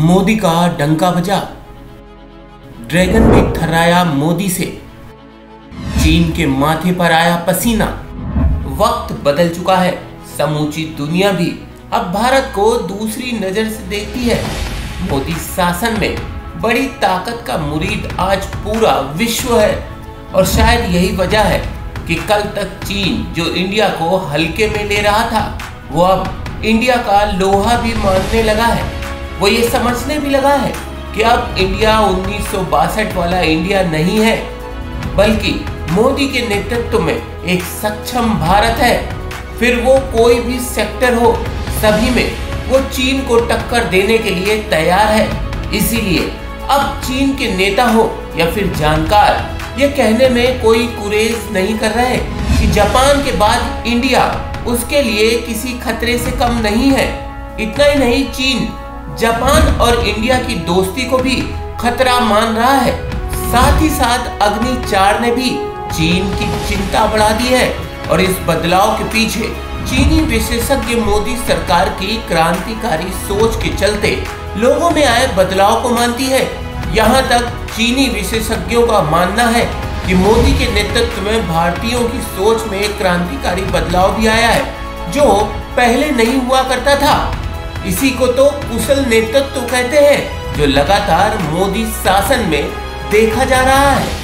मोदी का डंका बजा, ड्रैगन में थर्राया मोदी से, चीन के माथे पर आया पसीना। वक्त बदल चुका है, समूची दुनिया भी अब भारत को दूसरी नजर से देखती है। मोदी शासन में बड़ी ताकत का मुरीद आज पूरा विश्व है और शायद यही वजह है कि कल तक चीन जो इंडिया को हल्के में ले रहा था वो अब इंडिया का लोहा भी मानने लगा है। वो ये समझने भी लगा है कि अब इंडिया 1962 वाला इंडिया नहीं है, बल्कि मोदी के नेतृत्व में एक सक्षम भारत है। फिर वो कोई भी सेक्टर हो, सभी में वो चीन को टक्कर देने के लिए तैयार है। इसीलिए अब चीन के नेता हो या फिर जानकार, ये कहने में कोई कुरेज नहीं कर रहे कि जापान के बाद इंडिया उसके लिए किसी खतरे से कम नहीं है। इतना ही नहीं, चीन जापान और इंडिया की दोस्ती को भी खतरा मान रहा है। साथ ही साथ अग्नि 4 ने भी चीन की चिंता बढ़ा दी है और इस बदलाव के पीछे चीनी विशेषज्ञ मोदी सरकार की क्रांतिकारी सोच के चलते लोगों में आए बदलाव को मानती है। यहाँ तक चीनी विशेषज्ञों का मानना है कि मोदी के नेतृत्व में भारतीयों की सोच में क्रांतिकारी बदलाव भी आया है जो पहले नहीं हुआ करता था। इसी को तो कुशल नेतृत्व कहते हैं, जो लगातार मोदी शासन में देखा जा रहा है।